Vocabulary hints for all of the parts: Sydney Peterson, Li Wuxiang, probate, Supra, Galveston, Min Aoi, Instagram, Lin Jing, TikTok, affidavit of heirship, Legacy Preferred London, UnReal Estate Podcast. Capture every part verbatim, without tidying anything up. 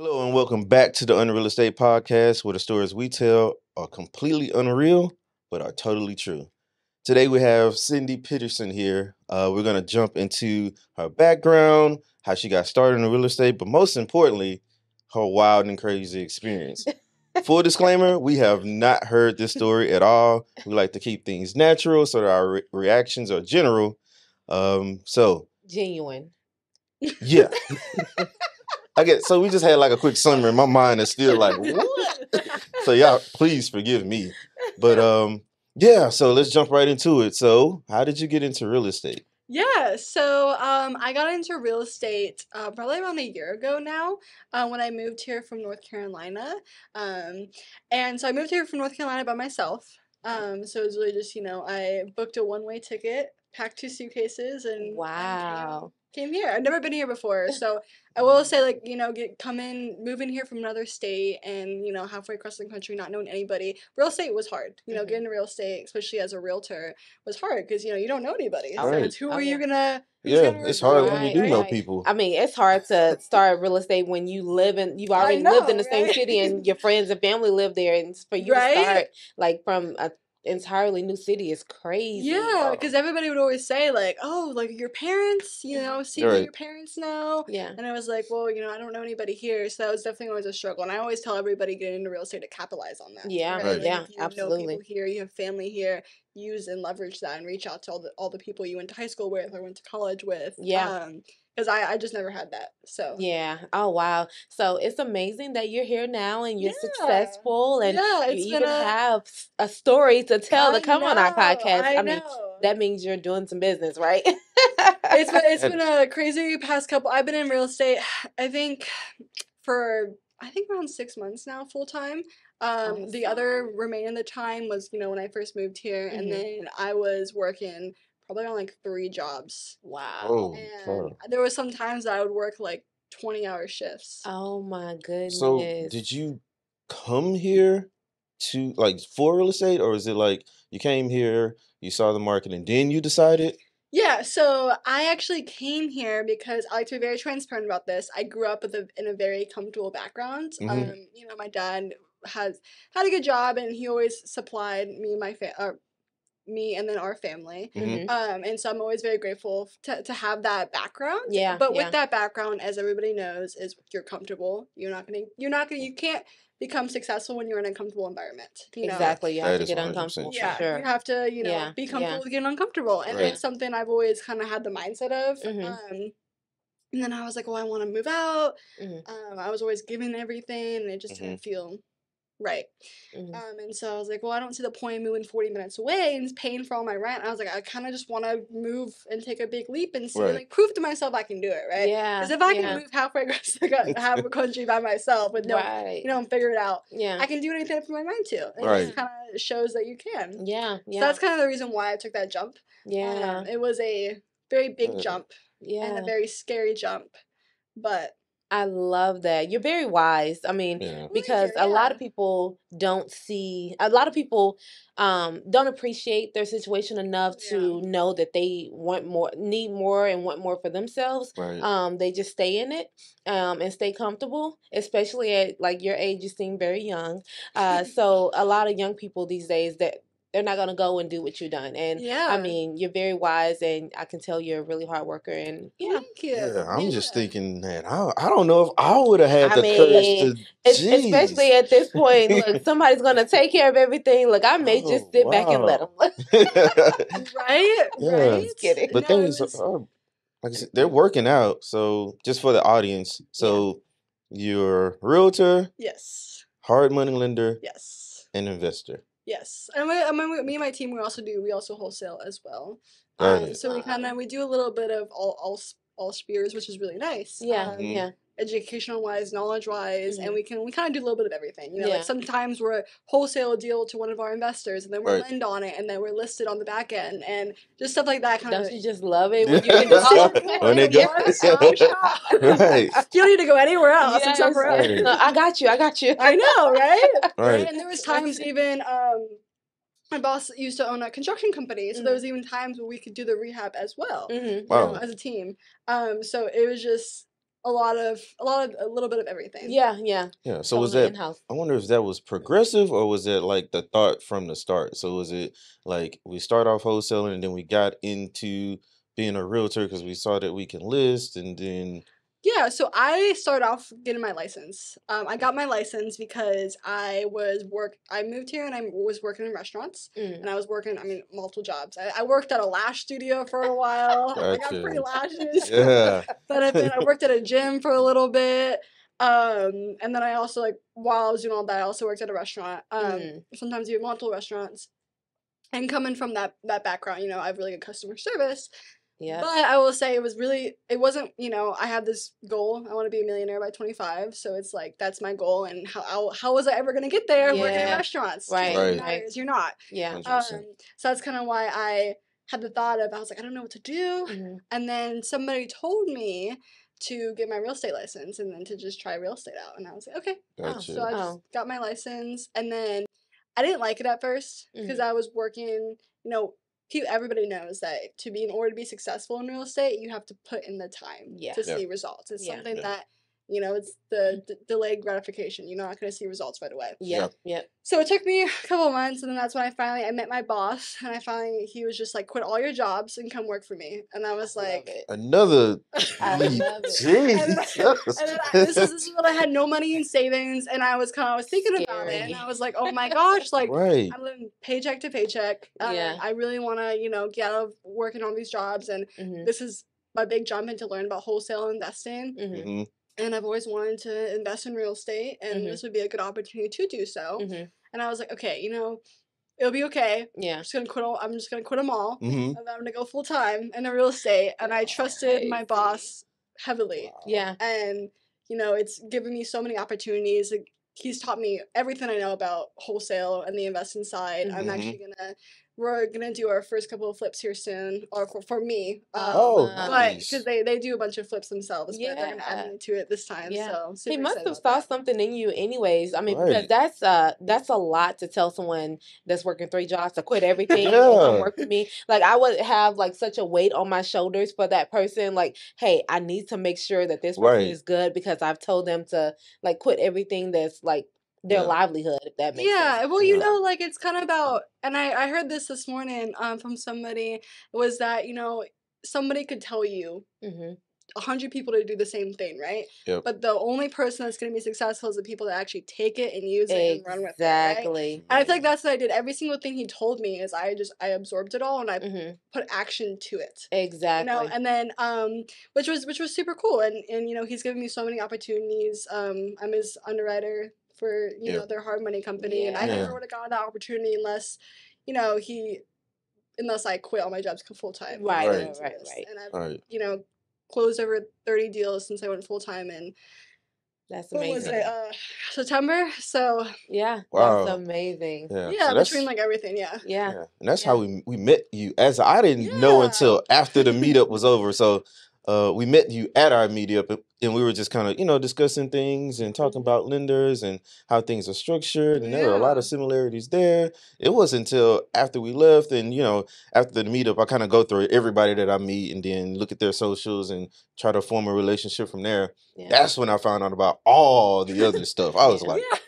Hello and welcome back to the UnReal Estate Podcast, where the stories we tell are completely unreal, but are totally true. Today we have Sydney Peterson here. Uh, we're going to jump into her background, how she got started in real estate, but most importantly, her wild and crazy experience. Full disclaimer, we have not heard this story at all. We like to keep things natural so that our re- reactions are general. Um, so Genuine. Yeah. I get so we just had like a quick summary. My mind is still like, what? So y'all, please forgive me. But um, yeah, so let's jump right into it. So how did you get into real estate? Yeah, so um, I got into real estate uh, probably around a year ago now uh, when I moved here from North Carolina. Um, and so I moved here from North Carolina by myself. Um, so it was really just, you know, I booked a one-way ticket, packed two suitcases, and wow. Came here. I've never been here before, so I will say, like, you know, get come in, move in here from another state, and, you know, halfway across the country, not knowing anybody. Real estate was hard. You know, mm-hmm. Getting into real estate, especially as a realtor, was hard because, you know, you don't know anybody. So right. Who oh, are yeah. you gonna? Yeah, gonna it's hard right, when you do right, know right. people. I mean, it's hard to start real estate when you live in you've already know, lived in the right? same city and your friends and family live there, and for you right? to start like from a entirely new city is crazy. Yeah, because everybody would always say, like, oh, like, your parents, you know, see right. what your parents know. Yeah. And I was like, well, you know, I don't know anybody here. So that was definitely always a struggle. And I always tell everybody getting into real estate to capitalize on that. Yeah, right? Right. Like, yeah, you absolutely. You know people here, you have family here. Use and leverage that and reach out to all the all the people you went to high school with or went to college with. Yeah. Um, because I, I just never had that. So yeah. Oh wow. So it's amazing that you're here now and you're yeah. successful and yeah, you even a... have a story to tell I to come know, on our podcast. I, I mean, know. That means you're doing some business, right? it's been it's been a crazy past couple. I've been in real estate, I think, for I think around six months now, full time. Um, the other remaining of the time was, you know, when I first moved here, mm-hmm. and then I was working probably on like three jobs. Wow. Oh, and God. There was some times that I would work like twenty hour shifts. Oh my goodness. So did you come here to like for real estate, or is it like you came here, you saw the market, and then you decided? Yeah, so I actually came here because I like to be very transparent about this. I grew up with a, in a very comfortable background. Mm-hmm. Um, you know, my dad has had a good job, and he always supplied me and my fa- uh, me and then our family. Mm-hmm. Um, and so I'm always very grateful to, to have that background. Yeah. But yeah. with that background, as everybody knows, is you're comfortable. You're not gonna. You're not gonna. You can't become successful when you're in an uncomfortable environment. You exactly. Know? You have that to get one hundred percent uncomfortable. Yeah. For sure. You have to, you know, yeah. be comfortable yeah. with getting uncomfortable, and right. it's something I've always kind of had the mindset of. Mm-hmm. Um, and then I was like, well, I want to move out. Mm-hmm. Um, I was always giving everything, and it just mm-hmm. didn't feel. Right. Mm-hmm. Um, and so I was like, well, I don't see the point in moving forty minutes away and paying for all my rent. I was like, I kind of just want to move and take a big leap and see, right. like, prove to myself I can do it, right? Yeah. Because if I yeah. can move halfway across the half a country by myself with no, right. you know, and figure it out, yeah. I can do anything I put my mind to. And right. it kind of shows that you can. Yeah. yeah. So that's kind of the reason why I took that jump. Yeah. Um, it was a very big uh, jump yeah. and a very scary jump, but... I love that. You're very wise. I mean, yeah. because yeah. a lot of people don't see, a lot of people um, don't appreciate their situation enough yeah. to know that they want more, need more, and want more for themselves. Right. Um, they just stay in it um, and stay comfortable, especially at like your age. You seem very young. Uh, so a lot of young people these days that they're not going to go and do what you've done. And yeah. I mean, you're very wise, and I can tell you're a really hard worker. And yeah, yeah I'm yeah. just thinking that I, I don't know if I would have had I the mean, courage to. Especially at this point, look, somebody's going to take care of everything. Look, I may oh, just sit wow. back and let them. right? Yeah. Right? Just kidding. But no, those are, like I said, they're working out. So just for the audience. So yeah. you're a realtor. Yes. Hard money lender. Yes. And investor. Yes, and we, I mean, me and my team, we also do, we also wholesale as well. Um, right. So we kind of, we do a little bit of all all, all spheres, which is really nice. Yeah, um, yeah. Educational-wise, knowledge-wise, mm-hmm. and we can, we kind of do a little bit of everything. You know, yeah. like sometimes we're a wholesale deal to one of our investors, and then we right. lend on it, and then we're listed on the back end, and just stuff like that. Kind Don't of, you just love it when you can do all the right. You don't need to go anywhere else yes. except for us. Right. No, I got you. I got you. I know, right? right. And there was times even... Um, my boss used to own a construction company, so mm-hmm. there was even times where we could do the rehab as well, mm-hmm. wow. you know, as a team. Um, so it was just... a lot of a lot of a little bit of everything. Yeah, yeah. Yeah. So was that in-house. I wonder if that was progressive or was it like the thought from the start? So was it like we start off wholesaling and then we got into being a realtor because we saw that we can list and then. Yeah, so I started off getting my license. Um, I got my license because I was work. I moved here and I was working in restaurants, mm. and I was working. I mean, multiple jobs. I, I worked at a lash studio for a while. Gotcha. I got pretty lashes. Yeah. But I, I worked at a gym for a little bit, um, and then I also like while I was doing all that, I also worked at a restaurant. Um, mm. Sometimes you do multiple restaurants, and coming from that that background, you know, I have really good customer service. Yeah. But I will say it was really, it wasn't, you know, I had this goal. I want to be a millionaire by twenty-five. So it's like, that's my goal. And how how, how was I ever going to get there yeah. working in restaurants? Right. right. right. You're not. Yeah. Um, so that's kind of why I had the thought of, I was like, I don't know what to do. Mm-hmm. And then somebody told me to get my real estate license and then to just try real estate out. And I was like, okay. Gotcha. Oh, so I just oh. got my license. And then I didn't like it at first because mm-hmm. I was working, you know, everybody knows that to be in order to be successful in real estate, you have to put in the time yeah. to yeah. see results. It's yeah. something yeah. that, you know, it's the d- delayed gratification. You're not going to see results right away. Yeah. yeah. So it took me a couple of months, and then that's when I finally, I met my boss, and I finally, he was just like, quit all your jobs and come work for me. And I was like. Another. Jeez. And then, and then I, this, is, this is when I had no money in savings, and I was kind of, I was thinking Scary. about it, and I was like, oh my gosh, like, right. I'm living paycheck to paycheck. Um, yeah. I really want to, you know, get out of working on these jobs, and mm-hmm. this is my big jump into learn about wholesale investing. Mm-hmm. mm-hmm. And I've always wanted to invest in real estate, and mm-hmm. this would be a good opportunity to do so. Mm-hmm. And I was like, okay, you know, it'll be okay. Yeah, I'm just gonna quit all. I'm just gonna quit them all, mm-hmm. and I'm gonna go full time in real estate. And I trusted right. my boss heavily. Wow. Yeah, and you know, it's given me so many opportunities. Like, he's taught me everything I know about wholesale and the investing side. Mm-hmm. I'm actually gonna. We're gonna do our first couple of flips here soon, or for, for me. Um, oh, nice. Because they, they do a bunch of flips themselves, yeah. but they're gonna add me to it this time. Yeah. So I'm super he must have saw that. something in you, anyways. I mean, right. because that's uh that's a lot to tell someone that's working three jobs to quit everything yeah. and come work with me. Like, I would have like such a weight on my shoulders for that person. Like, hey, I need to make sure that this person right. is good because I've told them to like quit everything that's like. Their yeah. livelihood, if that makes yeah. sense. Yeah, well, you yeah. know, like, it's kind of about, and I, I heard this this morning um, from somebody, was that, you know, somebody could tell you mm-hmm. a hundred people to do the same thing, right? Yep. But the only person that's going to be successful is the people that actually take it and use it exactly. and run with it. Exactly. Right? And I feel like that's what I did. Every single thing he told me is I just, I absorbed it all and I mm-hmm. put action to it. Exactly. You know? And then, um, which was, which was super cool. And, and, you know, he's given me so many opportunities. Um, I'm his underwriter for, you yeah. know, their hard money company. Yeah. And I yeah. never would have gotten that opportunity unless, you know, he, unless I quit all my jobs full-time. Right, right, right, right. And I've, right. you know, closed over thirty deals since I went full-time in That's amazing. What was it, uh, September? So. Yeah. Wow. That's amazing. Yeah, yeah so between like everything, yeah. Yeah. yeah. And that's yeah. how we we met you. As I didn't yeah. know until after the meetup was over. So. Uh, we met you at our meetup, and we were just kind of, you know, discussing things and talking about lenders and how things are structured, and yeah. there were a lot of similarities there. It wasn't until after we left and, you know, after the meetup, I kind of go through everybody that I meet and then look at their socials and try to form a relationship from there. Yeah. That's when I found out about all the other stuff. I was like... Yeah.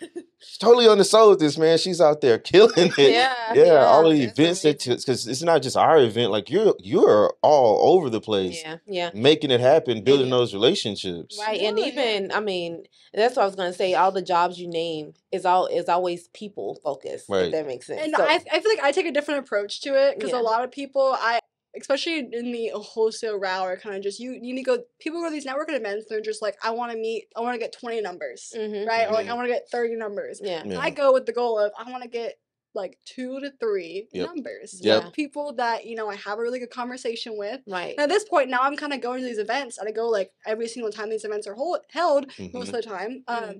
She's totally undersold this, man. She's out there killing it. Yeah, yeah. yeah all the events that because it's not just our event. Like you're you're all over the place. Yeah, yeah. Making it happen, building yeah. those relationships. Right, yeah. and even I mean that's what I was gonna say. All the jobs you name is all is always people focused. Right, if that makes sense. And so, I I feel like I take a different approach to it because yeah. a lot of people I. especially in the wholesale route or kind of just you, you need to go people go to these networking events, they're just like, I want to meet I want to get twenty numbers mm-hmm. right mm-hmm. or like I want to get thirty numbers yeah. yeah I go with the goal of I want to get like two to three yep. numbers yep. yeah people that you know I have a really good conversation with right and at this point now I'm kind of going to these events and I go like every single time these events are hold, held mm-hmm. most of the time um mm-hmm.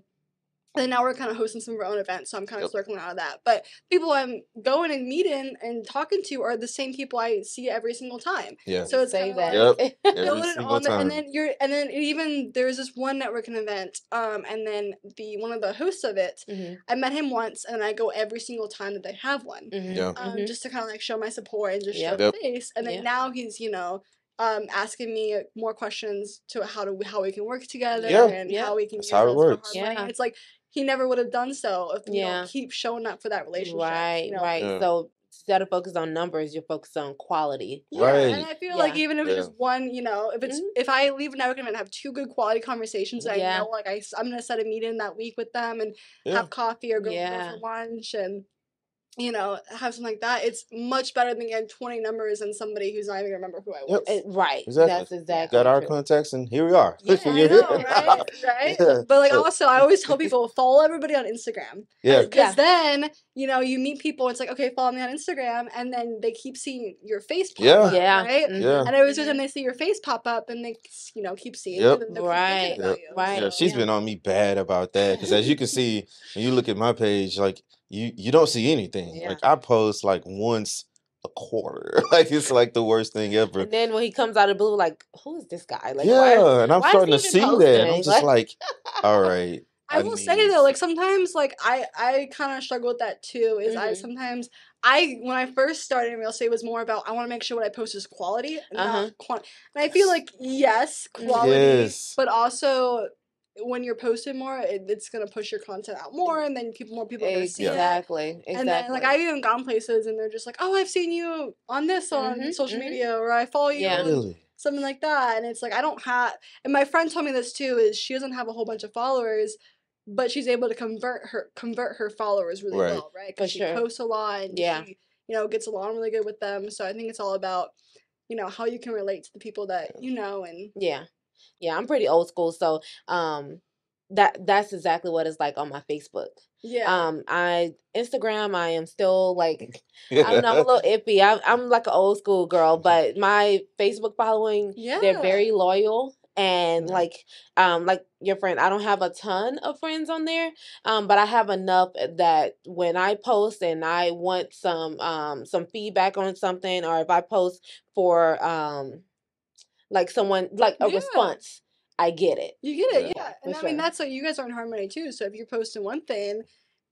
And now we're kind of hosting some of our own events, so I'm kind of yep. circling out of that. But people I'm going and meeting and talking to are the same people I see every single time. Yeah. So it's kind of like yep. every single on the, time. And then you're, and then even there's this one networking event, um, and then the one of the hosts of it, mm-hmm. I met him once, and I go every single time that they have one, mm-hmm. yeah. um, mm-hmm. just to kind of like show my support and just yep. show yep. face. And then yep. now he's you know. um, asking me more questions to how to how we can work together yeah. and yeah. how we can. That's how it works. Yeah. It's like he never would have done so if you yeah. know, keep showing up for that relationship. Right. You know? Right. Yeah. So instead of focus on numbers, you're focused on quality. Yeah. Right. And I feel yeah. like even if yeah. it's just one, you know, if it's mm-hmm. if I leave a networking event, have two good quality conversations. That yeah. I know, like I, I'm gonna set a meeting that week with them and yeah. have coffee or go, yeah. go for lunch and. You know, have something like that. It's much better than getting twenty numbers and somebody who's not even going to remember who I was. Yep. Right. Exactly. That's exactly Got our true. Contacts and here we are. Yeah, I know, right? right? Yeah. But, like, also, I always tell people, follow everybody on Instagram. Yeah. Because yeah. then, you know, you meet people. It's like, okay, follow me on Instagram. And then they keep seeing your face pop yeah. up. Yeah. Right? Mm-hmm. yeah. And it was just when they see your face pop up and they, you know, keep seeing yep. it. Right. Yep. Right. Yeah, she's yeah. been on me bad about that. Because as you can see, when you look at my page, like, You you don't see anything. Yeah. Like I post like once a quarter. Like it's like the worst thing ever. And then when he comes out of the blue, like, who is this guy? Like yeah, why, and I'm starting to see posting? That. And I'm just like, all right. I, I will say this. Though, like sometimes, like I I kind of struggle with that too. Is mm-hmm. I sometimes I when I first started in real estate it was more about I want to make sure what I post is quality and uh-huh. not quantity. And I feel like yes, quality, yes. but also. When you're posted more, it, it's gonna push your content out more, and then people, more people are gonna see exactly. it. Exactly. And then, like, I've even gone places, and they're just like, "Oh, I've seen you on this mm-hmm. on social mm-hmm. media, or I follow you, yeah. really? Something like that." And it's like I don't have. And my friend told me this too: is she doesn't have a whole bunch of followers, but she's able to convert her convert her followers really right. well, right? Because she sure. posts a lot, and yeah. she, you know, gets along really good with them. So I think it's all about, you know, how you can relate to the people that you know, and yeah. Yeah, I'm pretty old school, so um, that that's exactly what it's like on my Facebook. Yeah. Um, I Instagram, I am still like, I don't know, I'm a little iffy. I, I'm like an old school girl, but my Facebook following, yeah. they're very loyal. And yeah. like, um, like your friend, I don't have a ton of friends on there, um, but I have enough that when I post and I want some um some feedback on something, or if I post for um. Like someone, like a yeah. response, I get it. You get it, yeah. yeah. And For I mean, sure. that's what you guys are in harmony too. So if you're posting one thing,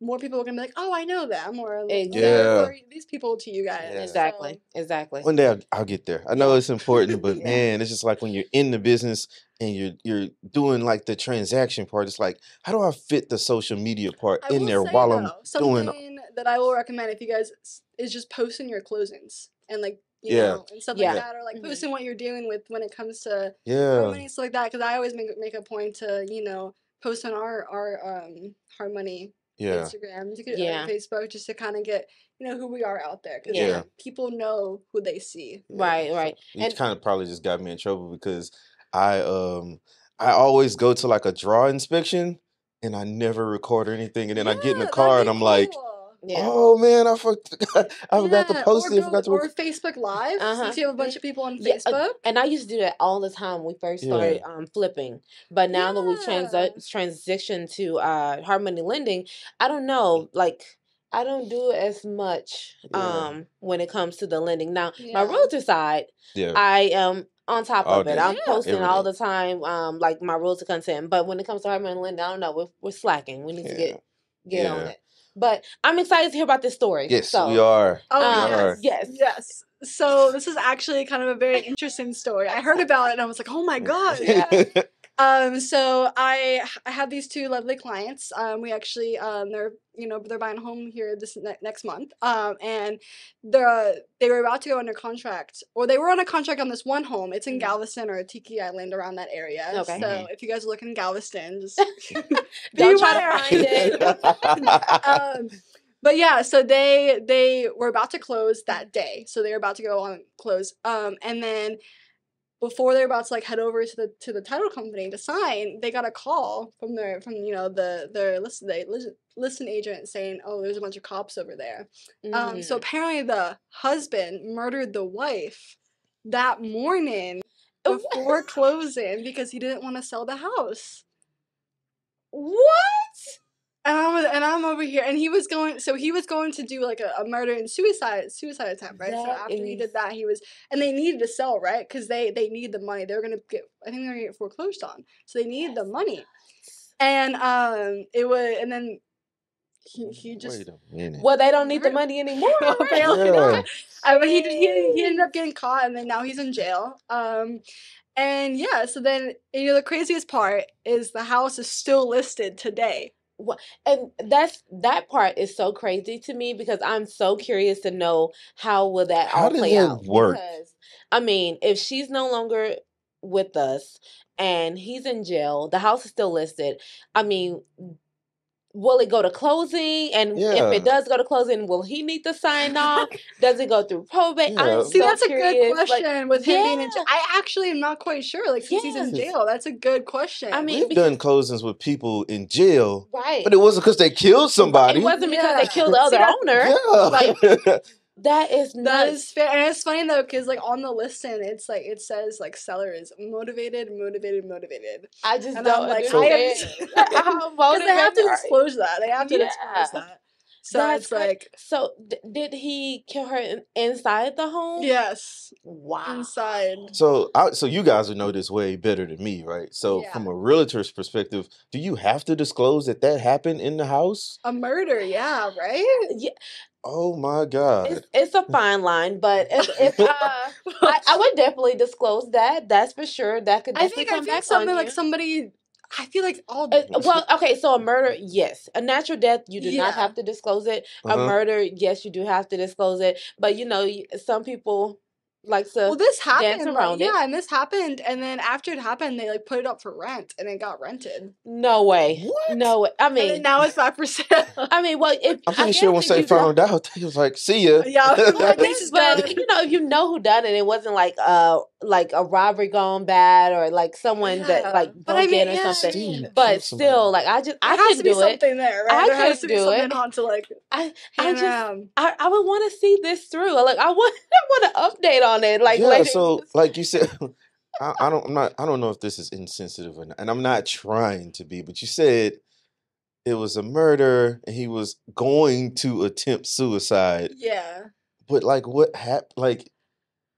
more people are gonna be like, "Oh, I know them," or like, yeah. oh, these people to you guys. Yeah. Exactly, so. Exactly. One day I'll, I'll get there. I know it's important, but yeah. man, it's just like when you're in the business and you're you're doing like the transaction part. It's like, how do I fit the social media part I in there say, while though, I'm something doing? That I will recommend if you guys is just posting your closings and like. You yeah. know, and stuff yeah. like that, or like posting mm-hmm. what you're dealing with when it comes to yeah, hard money and stuff like that. Because I always make make a point to you know post on our our um hard money yeah. Instagram, to get yeah. Facebook, just to kind of get you know who we are out there. Because yeah. like, people know who they see. Yeah. Right, right. So it kind of probably just got me in trouble because I um I always go to like a draw inspection and I never record anything, and then yeah, I get in the car and I'm cool. like. Yeah. Oh man, I forgot. I forgot yeah. to post or it. I forgot to or Facebook Live. Uh-huh. Since you have a bunch of people on yeah. Facebook, and I used to do that all the time when we first started yeah. um, flipping. But now yeah. that we've trans- transitioned to uh, hard money lending, I don't know. Like I don't do as much um, yeah. when it comes to the lending. Now yeah. my realtor side, yeah. I am. Um, On top all of it, day. I'm yeah. posting Every all day. The time, um, like my realtor content. But when it comes to hard money lending, I don't know. We're we're slacking. We need yeah. to get get yeah. on it. But I'm excited to hear about this story. Yes, so, we are. Oh, um, we are. Yes, yes. So this is actually kind of a very interesting story. I heard about it and I was like, oh my God. Yeah. um, so I I have these two lovely clients. Um, we actually um, they're you know they're buying a home here this ne- next month. Um, and they're they were about to go under contract, or they were on a contract on this one home. It's in mm-hmm. Galveston or Tiki Island around that area. Okay. So mm-hmm. if you guys are looking in Galveston, just don't try to find it. um, but yeah, so they they were about to close that day. So they were about to go on close. Um, and then before they're about to like head over to the to the title company to sign, they got a call from their from you know the their list they listen, listen agent saying, "Oh, there's a bunch of cops over there." Mm. Um, so apparently the husband murdered the wife that morning before closing because he didn't want to sell the house. What? And I'm and I'm over here, and he was going. So he was going to do like a, a murder and suicide suicide attempt, right? That so after is... he did that, he was, and they needed to sell, right? Because they they need the money. They were gonna get. I think they were gonna get foreclosed on, so they needed yes. the money. And um, it was, and then he, he just, wait a minute. Well, they don't need the money anymore. Apparently not. I mean, he, he, he ended up getting caught, and then now he's in jail. Um, and yeah, so then, you know, the craziest part is the house is still listed today. Well, and that's that part is so crazy to me, because I'm so curious to know how will that how all play that out. Work? Because, I mean, if she's no longer with us and he's in jail, the house is still listed. I mean, will it go to closing? And yeah. if it does go to closing, will he need to sign off? Does it go through probate? Yeah. I'm See, so that's curious. a good question. Like, with him yeah. being in jail, I actually am not quite sure. Like, since yes. he's in jail, that's a good question. I mean, we've because, done closings with people in jail, right? But it wasn't because they killed somebody. It wasn't because yeah. they killed the other See, owner. Yeah. Like, That is nuts. That is fair. And it's funny though, because like on the listing, it's like it says like seller is motivated, motivated, motivated. I just and don't I'm like understand. I am, How motivated they have to disclose that. They have to yeah. disclose that. So That's it's like, like so. D- did he kill her in- inside the home? Yes. Wow. Inside. So, I, so you guys would know this way better than me, right? So, yeah. from a realtor's perspective, do you have to disclose that that happened in the house? A murder, yeah, right? Yeah. Oh my God. It's, it's a fine line, but it's, it's, uh, I, I would definitely disclose that. That's for sure. That could definitely I think, come I think back something on like you. somebody. I feel like all... Uh, well, okay, so a murder, yes. A natural death, you do yeah. not have to disclose it. Uh-huh. A murder, yes, you do have to disclose it. But, you know, some people like to well, this happened, dance around like, it. Yeah, and this happened. And then after it happened, they, like, put it up for rent, and it got rented. No way. What? No way. I mean... And now it's not for sale. I mean, well, if... I'm pretty sure once they found out, they was like, see ya. Yeah, like, this is but, done. You know, you know who done it. It wasn't like... uh. like a robbery gone bad, or like someone yeah. that like broke I mean, in or yeah. something. Damn, but still, like I just I could do it. There, right? I there has to do be something it. On to like I I just around. I, I would want to see this through. Like I want I want to update on it. Like yeah. Later. So like you said, I, I don't I'm not I don't know if this is insensitive or not, and I'm not trying to be. But you said it was a murder, and he was going to attempt suicide. Yeah. But like, what happened? Like,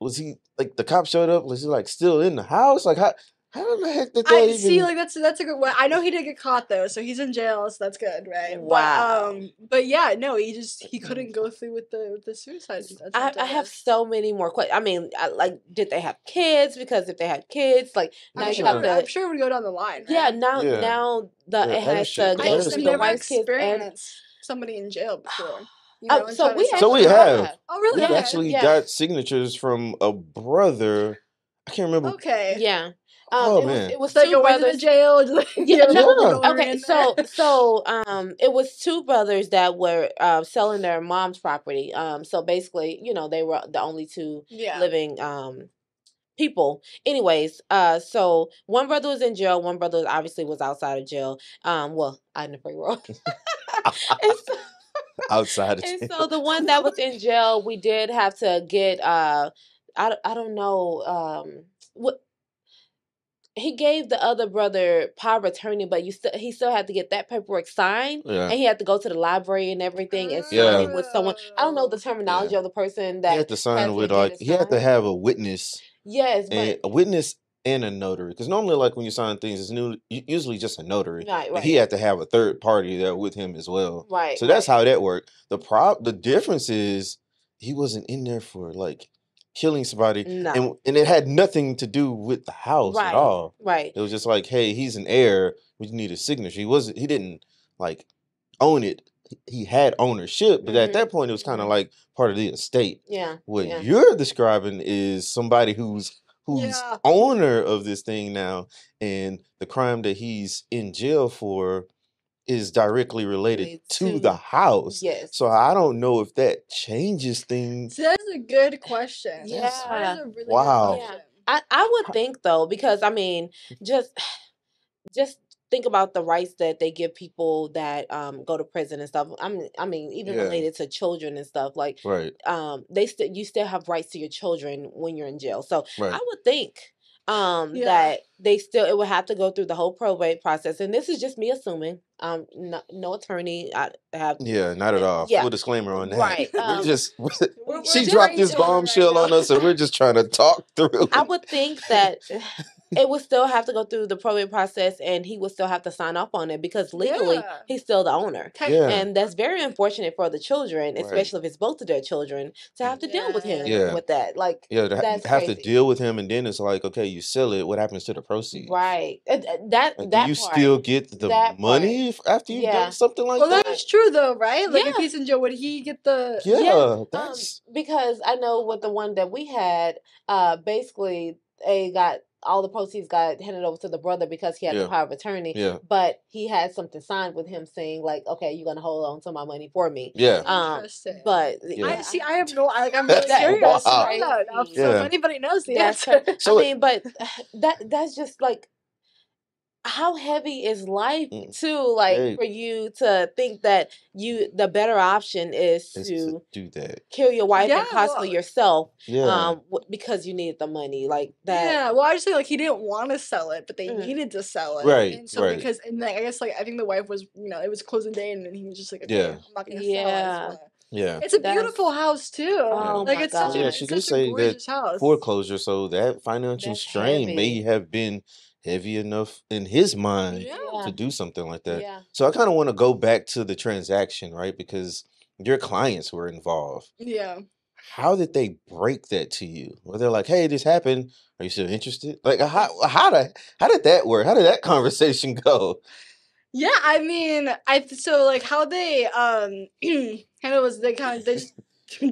was he? Like the cop showed up, was he like still in the house? Like how how the heck did that I even... see? Like that's that's a good one. I know he did get caught though, so he's in jail, so that's good, right? Wow. But, um, but yeah, no, he just he couldn't go through with the with the suicide. I, I have so many more questions. I mean, I, like, did they have kids? Because if they had kids, like now I'm you sure, have to. I'm sure it would go down the line. Right? Yeah. Now yeah. now the yeah, it has to go through the wife's kids and somebody in jail before. You know, uh, so, we actually, so we have. have. Oh, really? We yeah. actually yeah. got signatures from a brother. I can't remember. Okay. Yeah. Um, oh, it man. Was, it was so two brothers. In jail. yeah, no, yeah. Okay. So, so um, it was two brothers that were uh, selling their mom's property. Um, so basically, you know, they were the only two yeah. living um people. Anyways, uh, so one brother was in jail. One brother obviously was outside of jail. Um, well, out in the free world. Outside of and jail. So the one that was in jail, we did have to get uh I, I don't know um what he gave the other brother power of attorney, but you still he still had to get that paperwork signed yeah. and he had to go to the library and everything and sign yeah. with someone. I don't know the terminology yeah. of the person that he had to sign with like he had to have a witness. Yes, but a witness and a notary, because normally, like when you sign things, it's new, usually just a notary. Right, right. He had to have a third party there with him as well. Right. So that's right. how that worked. The prop, the difference is he wasn't in there for like killing somebody, no. and and it had nothing to do with the house right. at all. Right. It was just like, hey, he's an heir. We need a signature. He wasn't. He didn't like own it. He had ownership, but mm-hmm. at that point, it was kind of like part of the estate. Yeah. What yeah. you're describing is somebody who's. who's yeah. owner of this thing now, and the crime that he's in jail for is directly related to the house. Yes. So I don't know if that changes things. So that's a good question. Yeah. That is a really wow. good question. I, I would think though, because I mean, just just think about the rights that they give people that um, go to prison and stuff. I mean, I mean, even yeah. related to children and stuff. Like, right. um, they still you still have rights to your children when you're in jail. So right. I would think um, yeah. that they still, it would have to go through the whole probate process. And this is just me assuming. Um, no, no attorney. I have. Yeah, not at all. Yeah. Full disclaimer on that. Right. Um, we're just, we're, we're she just dropped this bombshell right on us, and we're just trying to talk through it. I would think that it would still have to go through the probate process, and he would still have to sign up on it because legally yeah. he's still the owner. Yeah. And that's very unfortunate for the children, especially right. if it's both of their children, to have to yeah. deal with him yeah. with that. Like, yeah, to that's have crazy. to deal with him, and then it's like, okay, you sell it. What happens to the proceeds? Right. That, like, that. Do you part, still get the money? Part. After you yeah. do something like well, that. Well, that's true though, right? Like yeah. if he's in jail, would he get the... Yeah, yeah. That's... Um, because I know with the one that we had, uh, basically they got... all the proceeds got handed over to the brother because he had yeah. the power of attorney. Yeah. But he had something signed with him saying, like, okay, you're going to hold on to my money for me. Yeah. Um, but yeah. I see, I have no, like, I'm really serious. Wow. Right? Yeah. I don't know if anybody knows the answer. So I mean, it... but that that's just like, how heavy is life too? Like hey. for you to think that you the better option is to, to do that, kill your wife yeah, and possibly well, yourself, yeah. um, because you needed the money. Like that. Yeah. Well, I just say like he didn't want to sell it, but they mm. needed to sell it, right? And so right. because and like, I guess like I think the wife was you know it was closing day and then he was just like okay, yeah, I'm not gonna yeah. sell it. Yeah, it's a beautiful That's, house too. Oh like my it's God. such yeah, a, she such did say a gorgeous that house. Foreclosure, so that financial That's strain heavy. may have been heavy enough in his mind yeah. to do something like that. Yeah. So I kind of want to go back to the transaction, right? Because your clients were involved. Yeah. How did they break that to you? Were they like, "Hey, this happened. Are you still interested?" Like, how how did how did that work? How did that conversation go? Yeah, I mean, I so like how they um kind of was they kind of they just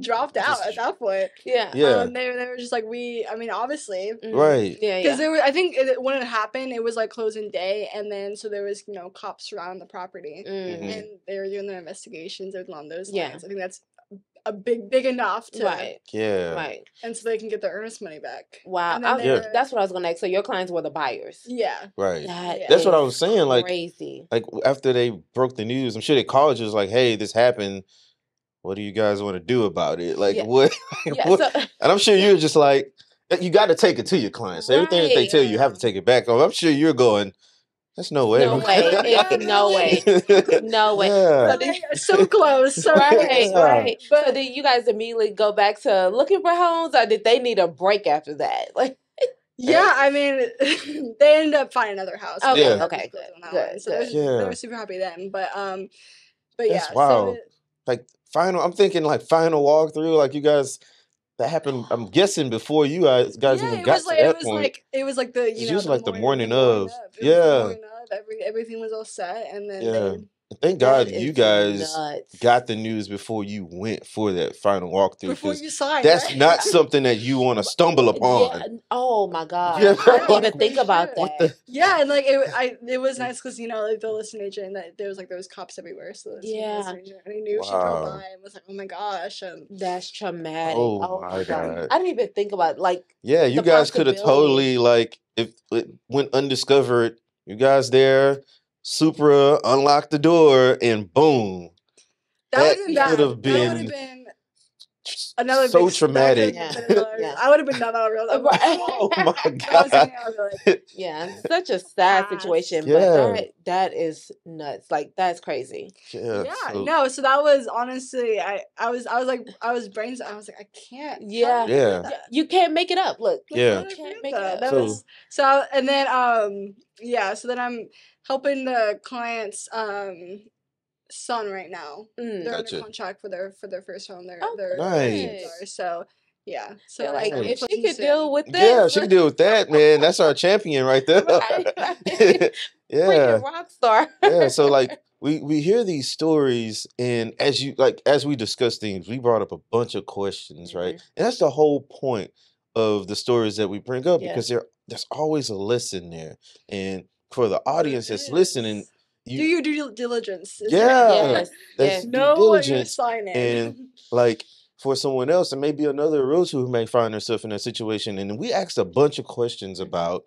dropped out just, at that point. Yeah, yeah. Um, they they were just like we. I mean, obviously, right? Yeah, because yeah. there were. I think it, when it happened, it was like closing day, and then so there was you know cops around the property, mm-hmm. and they were doing their investigations along those yeah. lines. I think that's a big, big enough to right. yeah, right. And so they can get their earnest money back. Wow, I, yeah. were, that's what I was gonna ask. So your clients were the buyers. Yeah, right. That that's what I was saying. Like crazy. Like after they broke the news, I'm sure they called you. Was like, hey, this happened. What do you guys want to do about it? Like yeah. what? Like, yeah, what? So, and I'm sure you're just like, you got to take it to your clients. So right. everything that they tell you, you have to take it back. I'm sure you're going, that's no way. No way. Yeah, no way. No way. Yeah. So, they, so close. So right. Yeah. Right. But so did you guys immediately go back to looking for homes, or did they need a break after that? Like. Yeah, I mean, they ended up finding another house. Okay. Yeah. Okay. Good. Good. So good. They, were, yeah. they were super happy then. But um, but that's yeah. wow. So, like. Final, I'm thinking like final walkthrough, like you guys, that happened, I'm guessing before you guys, guys yeah, even got like, to that it was point. Like, it was like the, you know, it was the like morning, the morning of. It yeah. Was the morning of. Every, everything was all set. And then. Yeah. They, Thank God you guys nuts. got the news before you went for that final walkthrough. Before you signed, that's right? not something that you want to stumble upon. Yeah. Oh my God! Yeah. I didn't even think about that. Yeah, and like it, I, it was nice because you know like the listing agent, that there was like there was cops everywhere, so the yeah, listing agent, and he knew wow. she drove by and was like, "Oh my gosh!" And that's traumatic. Oh, oh my God. God! I didn't even think about it. Like. Yeah, you guys could have totally like if it went undiscovered. You guys there. Supra unlocked the door and boom. That, that would have been, been another so big, traumatic. Yeah. Yeah. I would have been not all real. Oh my God. I was like, yeah, such a sad situation. Yeah. But that, that is nuts. Like that's crazy. Yeah. yeah so. No, so that was honestly I, I was I was like I was brains I was like I can't. Yeah. Yeah. yeah. You can't make it up. Look. Look yeah. You can't make that. it up. That so. was so and then um yeah, so then I'm helping the client's um, son right now. Mm. They're gotcha. under contract for their for their first home. Their oh, their nice. are, so yeah. So yeah, like nice. if she could deal with that, yeah, she could deal with that, man. That's our champion right there. Right, right. yeah, freaking rock star. yeah. So like we we hear these stories, and as you like as we discuss things, we brought up a bunch of questions, mm-hmm. right? And that's the whole point of the stories that we bring up yeah. because there there's always a lesson there, and for the audience that's listening, you, do your due diligence. Is yeah, yes. that's yeah. due know diligence. What you're signing. And like for someone else, and maybe another realtor who may find herself in that situation. And we asked a bunch of questions about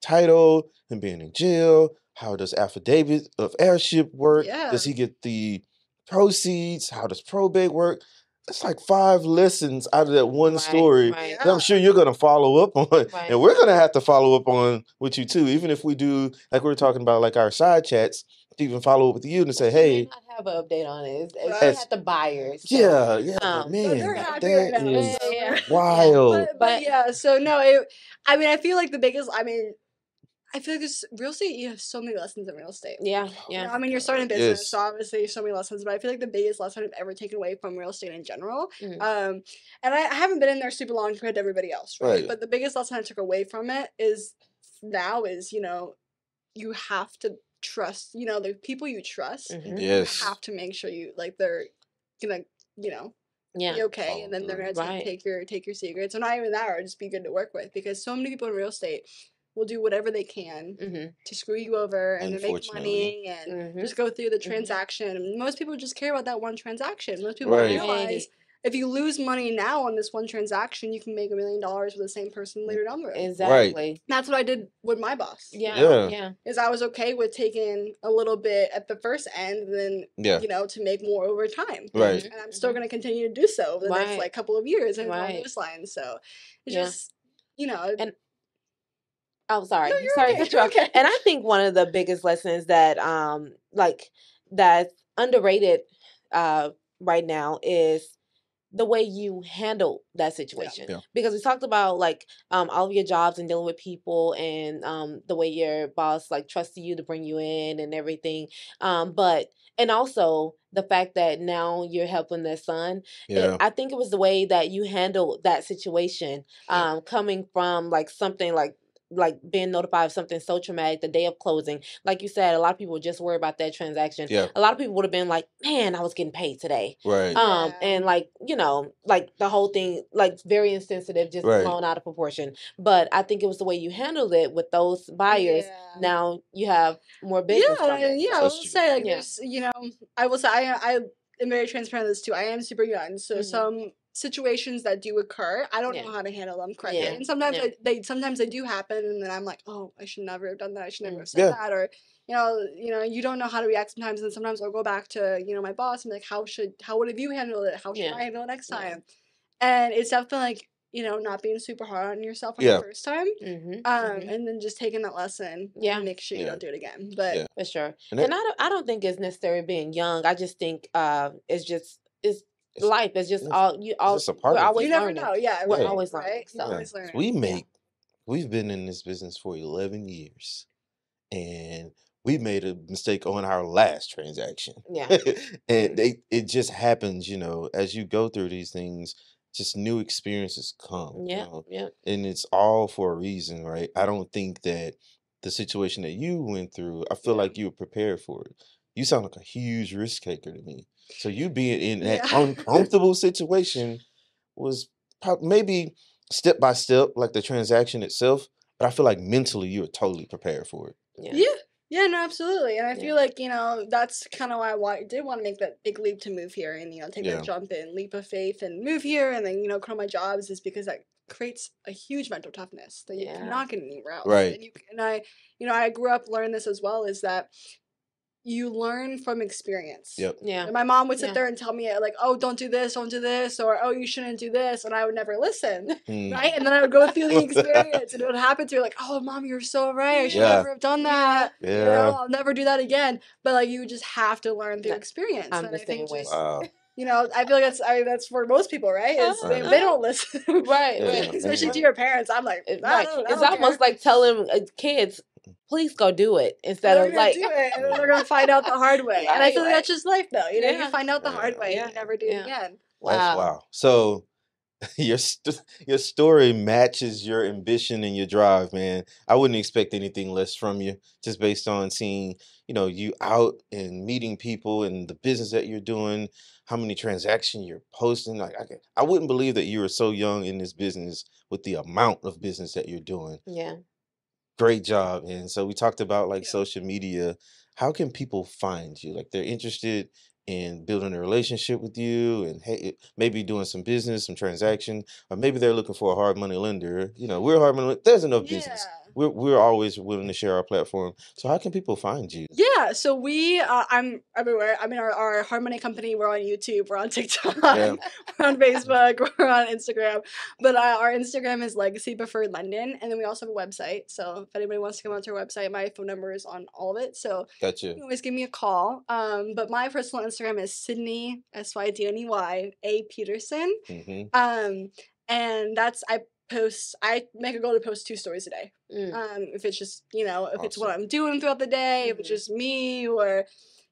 title, him being in jail. How does affidavit of heirship work? Yeah. Does he get the proceeds? How does probate work? it's like five lessons out of that one right, story right. that I'm sure you're going to follow up on. Right. And we're going to have to follow up on with you too, even if we do, like we were talking about, like our side chats, to even follow up with you and say, hey. I have an update on it. It's, it's right. at the buyers. So. Yeah, yeah, um, man. So that is yeah. wild. But, but, but yeah, so no, it, I mean, I feel like the biggest, I mean, I feel like there's real estate, you have so many lessons in real estate. Yeah, yeah. I mean, you're starting a business, yes. so obviously there's so many lessons, but I feel like the biggest lesson I've ever taken away from real estate in general, mm-hmm. um, and I haven't been in there super long compared to everybody else, right? right? But the biggest lesson I took away from it is now is, you know, you have to trust, you know, the people you trust, mm-hmm. yes. you have to make sure you, like, they're gonna, you know, yeah. be okay, oh, and then they're gonna right. take, take your take your secrets, or not even that, or just be good to work with, because so many people in real estate will do whatever they can mm-hmm. to screw you over and to make money and mm-hmm. just go through the transaction. Mm-hmm. Most people just care about that one transaction. Most people right. realize if you lose money now on this one transaction, you can make a million dollars with the same person later down the road. Exactly. Right. That's what I did with my boss. Yeah. yeah. yeah. Is I was okay with taking a little bit at the first end and then, yeah. you know, to make more over time. Right. Mm-hmm. And I'm still mm-hmm. going to continue to do so the right. next, like, couple of years and right. on this line. So it's yeah. just, you know. And Oh, sorry. No, sorry okay. to interrupt. Okay. And I think one of the biggest lessons that, um, like, that's underrated uh, right now is the way you handle that situation. Yeah. Yeah. Because we talked about, like, um, all of your jobs and dealing with people and um, the way your boss, like, trusted you to bring you in and everything. Um, but, and also the fact that now you're helping their son. Yeah. It, I think it was the way that you handled that situation um, yeah. coming from, like, something like, like being notified of something so traumatic the day of closing. Like you said, a lot of people just worry about that transaction. Yeah. A lot of people would have been like, man, I was getting paid today. Right. Um, yeah. And like, you know, like the whole thing, like very insensitive, just right. blown out of proportion. But I think it was the way you handled it with those buyers. Yeah. Now you have more business. Yeah, I, yeah, I will say, like, yeah. you know, I will say, I, I am very transparent with this too. I am super young. So mm-hmm. some situations that do occur, I don't yeah. know how to handle them correctly, yeah. and sometimes yeah. they, they sometimes they do happen, and then I'm like, oh, I should never have done that. I should never have said yeah. that, or you know, you know, you don't know how to react sometimes, and sometimes I'll go back to you know my boss and be like, how should, how would have you handled it? How should yeah. I handle it next time? Yeah. And it's definitely like you know not being super hard on yourself on yeah. the first time, mm-hmm. um, mm-hmm. and then just taking that lesson, yeah, and make sure you yeah. don't do it again. But yeah. for sure, and, and I don't, I don't think it's necessarily being young. I just think uh, it's just it's. Life is just all you all we're always you never learning. know yeah we're yeah. always learning, right? so. yeah. always learning. we make we've been in this business for eleven years and we made a mistake on our last transaction yeah and they it just happens you know as you go through these things just new experiences come yeah you know? yeah and it's all for a reason right I don't think that the situation that you went through I feel yeah. like you were prepared for it. You sound like a huge risk taker to me. So you being in that yeah. uncomfortable situation was maybe step by step, like the transaction itself. But I feel like mentally you were totally prepared for it. Yeah. Yeah. Yeah, no, absolutely. And I yeah. feel like, you know, that's kind of why I want, did want to make that big leap to move here and, you know, take yeah. that jump and leap of faith and move here and then, you know, quit my jobs is because that creates a huge mental toughness that you yeah. cannot get anywhere else. Right. And, you, and I, you know, I grew up learning this as well is that you learn from experience. Yep. Yeah. And my mom would sit yeah. there and tell me, like, oh, don't do this, don't do this, or oh, you shouldn't do this. And I would never listen. Mm. Right. And then I would go through the experience and it would happen to you, like, oh, mom, you're so right. I should yeah. never have done that. Yeah. You know, I'll never do that again. But, like, you just have to learn through experience. I'm and the I same think way. Just, wow. You know, I feel like that's I mean, that's for most people, right? Is they, they don't listen. right. Yeah. Especially yeah. to your parents. I'm like, it's, like, I don't, I don't it's almost like telling kids, please go do it instead they're of like do it, and then they're gonna find out the hard way. And I feel like that's just life though. You know, yeah. you find out the yeah. hard way and yeah. you never do yeah. it again. Wow. That's, wow. So your st- your story matches your ambition and your drive, man. I wouldn't expect anything less from you just based on seeing, you know, you out and meeting people and the business that you're doing, how many transactions you're posting. Like I, I wouldn't believe that you were so young in this business with the amount of business that you're doing. Yeah. Great job. And so we talked about like yeah. social media. How can people find you? Like they're interested in building a relationship with you and hey, maybe doing some business, some transaction, or maybe they're looking for a hard money lender. You know, we're hard money. There's enough yeah. business. we're, we're always willing to share our platform. So how can people find you? Yeah, so we, uh, I'm everywhere. I mean, our, our Harmony company, we're on YouTube, we're on TikTok, yeah. we're on Facebook, we're on Instagram. But uh, our Instagram is Legacy Preferred London. And then we also have a website. So if anybody wants to come onto our website, my phone number is on all of it. So gotcha. You can always give me a call. Um, but my personal Instagram is Sydney, S Y D N E Y, A Peterson. Mm-hmm. Um, and that's, I post, I make a goal to post two stories a day. Mm. Um, if it's just, you know, if awesome. It's what I'm doing throughout the day, mm-hmm. if it's just me, or,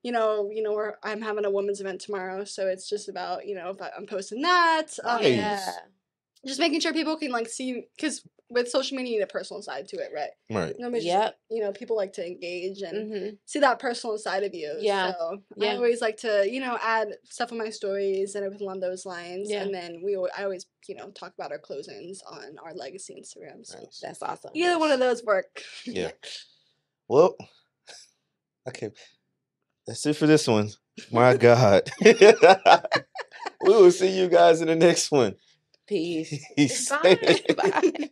you know, you know, or I'm having a women's event tomorrow. So it's just about, you know, if I'm posting that. Nice. Um, yeah. Just making sure people can like see, because with social media, you need a personal side to it, right? Right. No, yep. You know, people like to engage and mm-hmm. see that personal side of you. Yeah. So yeah. I always like to, you know, add stuff on my stories and everything along those lines. Yeah. And then we, I always, you know, talk about our closings on our Legacy Instagram. So nice. That's awesome. Either yes. one of those work. Yeah. Well, okay. That's it for this one. My God. We will see you guys in the next one. Peace. Bye. Bye.